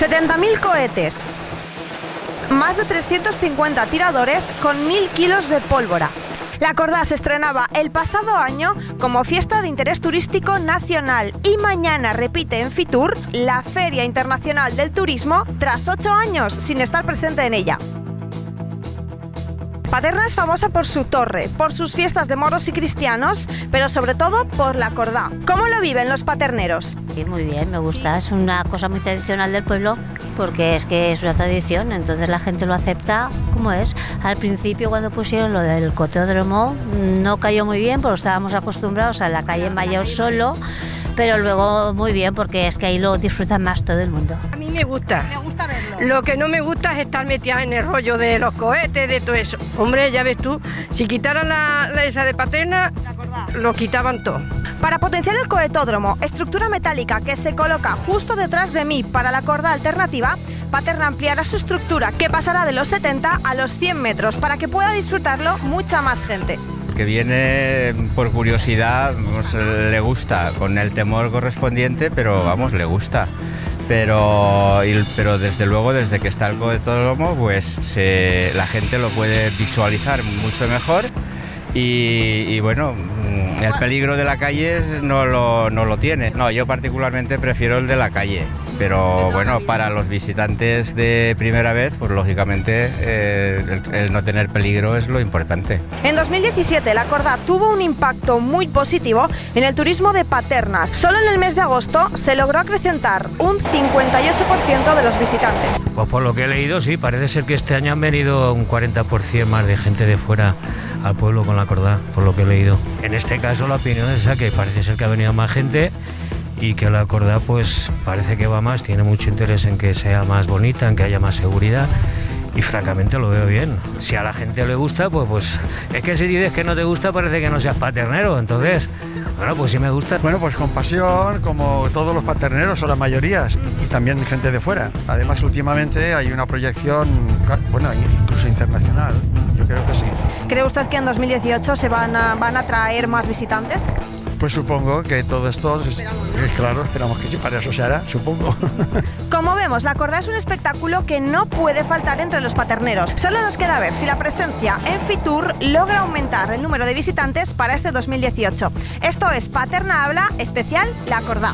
70.000 cohetes, más de 350 tiradores con 1.000 kilos de pólvora. La Cordà se estrenaba el pasado año como fiesta de interés turístico nacional y mañana repite en Fitur, la Feria Internacional del Turismo, tras 8 años sin estar presente en ella. Paterna es famosa por su torre, por sus fiestas de moros y cristianos, pero sobre todo por la Cordà. ¿Cómo lo viven los paterneros? Sí, muy bien, me gusta. Es una cosa muy tradicional del pueblo porque es que es una tradición, entonces la gente lo acepta como es. Al principio, cuando pusieron lo del cohetódromo, no cayó muy bien porque estábamos acostumbrados a la calle en Mayor solo, pero luego muy bien porque es que ahí lo disfrutan más todo el mundo. A mí me gusta. Me gusta verlo. Lo que no me gusta es estar metida en el rollo de los cohetes, de todo eso. Hombre, ya ves tú, si quitaran esa de Paterna, lo quitaban todo. Para potenciar el cohetódromo, estructura metálica que se coloca justo detrás de mí para la Cordà alternativa, Paterna ampliará su estructura, que pasará de los 70 a los 100 metros, para que pueda disfrutarlo mucha más gente. Que viene por curiosidad, pues, le gusta, con el temor correspondiente, pero vamos, le gusta. Pero desde luego, desde que está el cohetódromo, pues la gente lo puede visualizar mucho mejor y bueno, el peligro de la calle no lo tiene. No, yo particularmente prefiero el de la calle, pero bueno, para los visitantes de primera vez, pues lógicamente el no tener peligro es lo importante. En 2017 la Cordà tuvo un impacto muy positivo en el turismo de Paterna. Solo en el mes de agosto se logró acrecentar un 58% de los visitantes. Pues por lo que he leído, sí, parece ser que este año han venido un 40% más de gente de fuera al pueblo con la Cordà, por lo que he leído. En este caso la opinión es esa, que parece ser que ha venido más gente y que la Cordà pues parece que va más, tiene mucho interés en que sea más bonita, en que haya más seguridad y francamente lo veo bien. Si a la gente le gusta, pues es que si dices que no te gusta parece que no seas paternero, entonces, bueno, pues sí me gusta. Bueno, pues con pasión, como todos los paterneros o las mayorías, y también gente de fuera. Además últimamente hay una proyección, bueno, incluso internacional, yo creo que sí. ¿Cree usted que en 2018 se van a traer más visitantes? Pues supongo que todo esto, claro, esperamos que sí, para eso se hará, supongo. Como vemos, la Cordà es un espectáculo que no puede faltar entre los paterneros. Solo nos queda ver si la presencia en Fitur logra aumentar el número de visitantes para este 2018. Esto es Paterna Habla, especial La Cordà.